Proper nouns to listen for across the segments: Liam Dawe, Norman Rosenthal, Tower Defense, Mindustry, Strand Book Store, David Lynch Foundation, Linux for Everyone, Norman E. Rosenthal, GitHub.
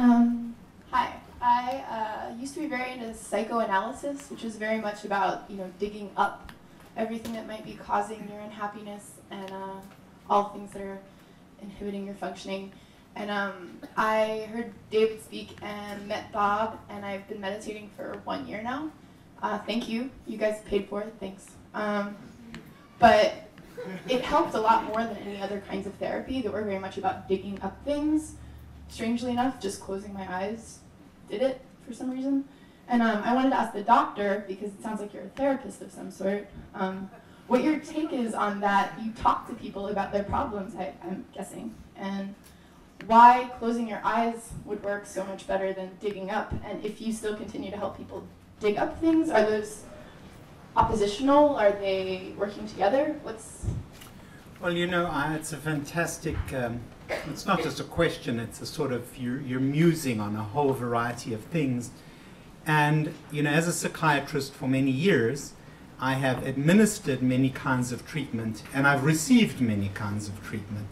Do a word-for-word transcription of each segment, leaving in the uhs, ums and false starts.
Um, hi. I uh, used to be very into psychoanalysis, which is very much about, you know, digging up everything that might be causing your unhappiness and uh, all things that are inhibiting your functioning. And um, I heard David speak and met Bob, and I've been meditating for one year now. Uh, thank you. You guys paid for it. Thanks. Um, but it helped a lot more than any other kinds of therapy that were very much about digging up things. Strangely enough, just closing my eyes did it for some reason. And um, I wanted to ask the doctor, because it sounds like you're a therapist of some sort, um, what your take is on that. You talk to people about their problems, I, I'm guessing, and why closing your eyes would work so much better than digging up. And if you still continue to help people dig up things, are those oppositional? Are they working together? What's... Well, you know, I, it's a fantastic, um, it's not just a question, it's a sort of, you're, you're musing on a whole variety of things. And, you know, as a psychiatrist for many years, I have administered many kinds of treatment, and I've received many kinds of treatment.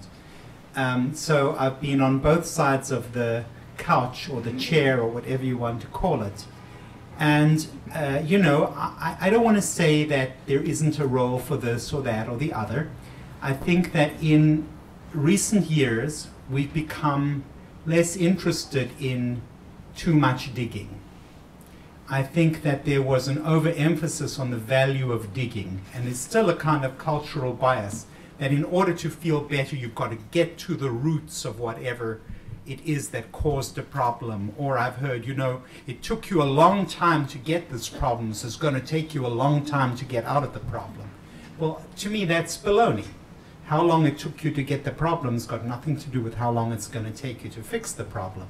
Um, so I've been on both sides of the couch or the chair or whatever you want to call it. And, uh, you know, I, I don't want to say that there isn't a role for this or that or the other. I think that in recent years, we've become less interested in too much digging. I think that there was an overemphasis on the value of digging, and there's still a kind of cultural bias that in order to feel better, you've got to get to the roots of whatever it is that caused the problem. Or I've heard, you know, it took you a long time to get this problem, so it's going to take you a long time to get out of the problem. Well, to me, that's baloney. How long it took you to get the problem's got nothing to do with how long it's going to take you to fix the problem.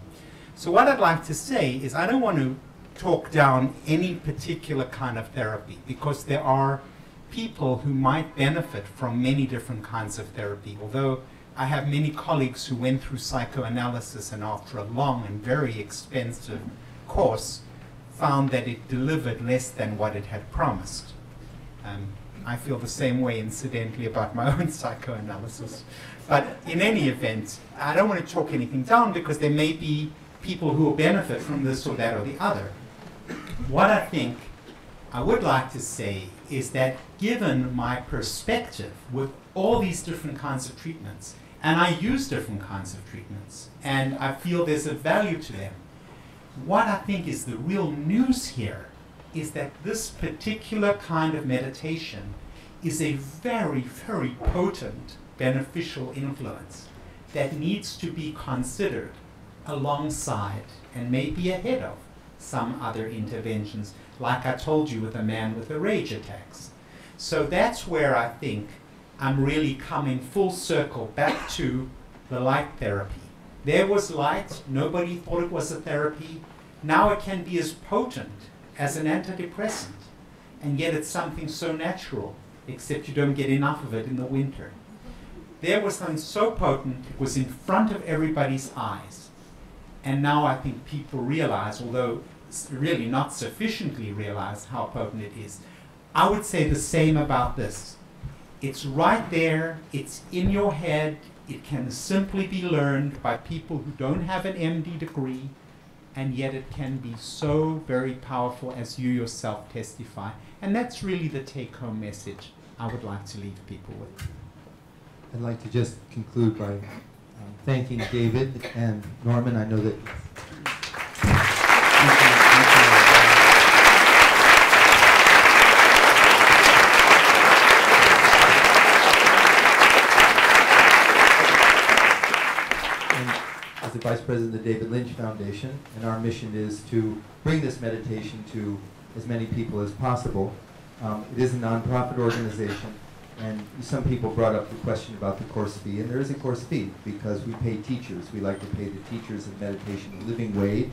So what I'd like to say is I don't want to talk down any particular kind of therapy, because there are people who might benefit from many different kinds of therapy. Although I have many colleagues who went through psychoanalysis and after a long and very expensive course found that it delivered less than what it had promised. Um, I feel the same way, incidentally, about my own psychoanalysis. But in any event, I don't want to talk anything down, because there may be people who will benefit from this or that or the other. What I think I would like to say is that given my perspective with all these different kinds of treatments, and I use different kinds of treatments, and I feel there's a value to them, what I think is the real news here is that this particular kind of meditation is a very, very potent beneficial influence that needs to be considered alongside and maybe ahead of some other interventions, like I told you with a man with a rage attacks. So that's where I think I'm really coming full circle back to the light therapy. There was light, nobody thought it was a therapy. Now it can be as potent as an antidepressant, and yet it's something so natural, except you don't get enough of it in the winter. There was something so potent, it was in front of everybody's eyes. And now I think people realize, although really not sufficiently realize, how potent it is. I would say the same about this. It's right there, it's in your head, it can simply be learned by people who don't have an M D degree, and yet it can be so very powerful, as you yourself testify. And that's really the take-home message I would like to leave people with. I'd like to just conclude by um, thanking David and Norman. I know that... Vice President of the David Lynch Foundation, and our mission is to bring this meditation to as many people as possible. Um, it is a nonprofit organization, and some people brought up the question about the course fee, and there is a course fee because we pay teachers. We like to pay the teachers of meditation a living wage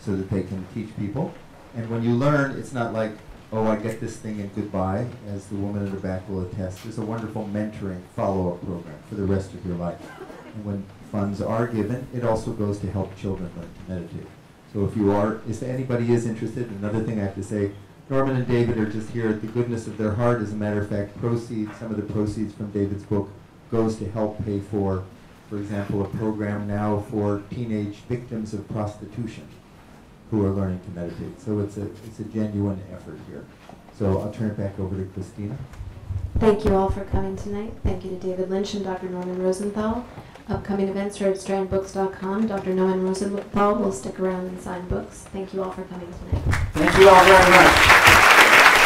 so that they can teach people. And when you learn, it's not like, oh, I get this thing and goodbye, as the woman in the back will attest. There's a wonderful mentoring follow-up program for the rest of your life. And when funds are given, it also goes to help children learn to meditate. So if you are, if anybody is interested, another thing I have to say, Norman and David are just here at the goodness of their heart. As a matter of fact, proceeds, some of the proceeds from David's book goes to help pay for for example, a program now for teenage victims of prostitution who are learning to meditate. So it's a, it's a genuine effort here. So I'll turn it back over to Christina. Thank you all for coming tonight. Thank you to David Lynch and Doctor Norman Rosenthal. Upcoming events are at strand books dot com. Doctor Norman Rosenthal will stick around and sign books. Thank you all for coming tonight. Thank you all very much.